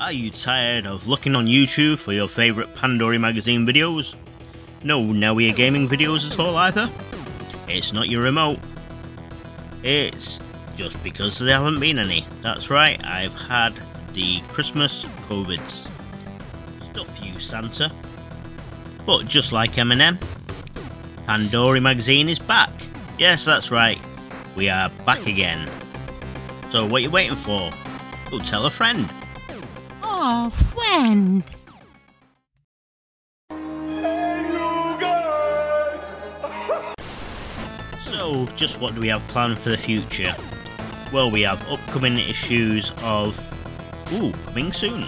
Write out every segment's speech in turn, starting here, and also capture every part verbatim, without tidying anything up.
Are you tired of looking on YouTube for your favourite Pandory Magazine videos? No Now We Are Gaming videos at all either? It's not your remote. It's just because there haven't been any. That's right, I've had the Christmas COVIDs. Stuff you, Santa. But just like M and M, Pandory Magazine is back. Yes, that's right. We are back again. So what are you waiting for? Go tell a friend. Oh, friend. So, just what do we have planned for the future? Well, we have upcoming issues of... Ooh, coming soon.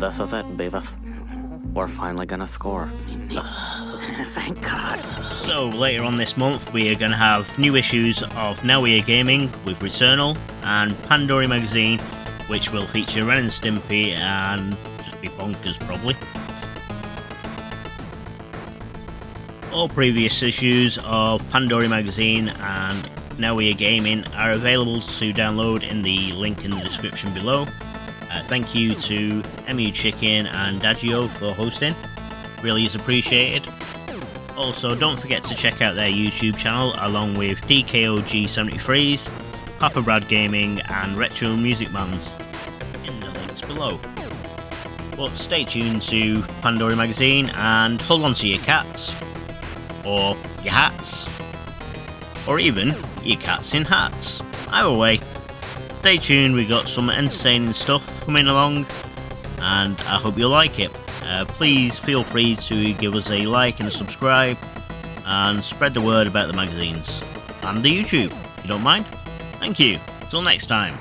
This is it, Beavis. We're finally gonna score. Thank God. So later on this month we are gonna have new issues of Now We Are Gaming with Returnal and Pandory Magazine, which will feature Ren and Stimpy and just be bonkers probably. All previous issues of Pandory Magazine and Now We Are Gaming are available to download in the link in the description below. Uh, thank you to Emu Chicken and Daggio for hosting. Really is appreciated. Also, don't forget to check out their YouTube channel along with D K O G seventy-threes, Papa Brad Gaming and Retro Music Man's in the links below. But stay tuned to Pandory Magazine and hold on to your cats, or your hats, or even your cats in hats. Either way, stay tuned, we got some entertaining stuff coming along and I hope you like it. Uh, please feel free to give us a like and a subscribe and spread the word about the magazines and the YouTube, if you don't mind. Thank you, till next time.